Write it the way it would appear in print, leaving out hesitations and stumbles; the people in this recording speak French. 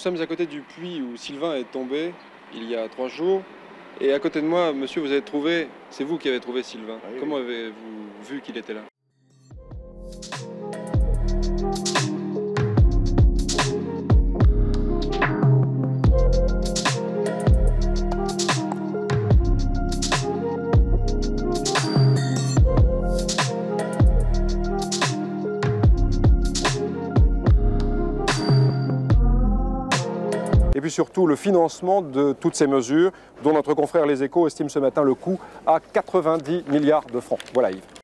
sommes à côté du puits où Sylvain est tombé il y a 3 jours. Et à côté de moi, monsieur, vous avez trouvé, c'est vous qui avez trouvé Sylvain. Ah, oui, comment avez-vous vu qu'il était là? Et puis surtout le financement de toutes ces mesures, dont notre confrère Les Échos estime ce matin le coût à 90 milliards de francs. Voilà Yves.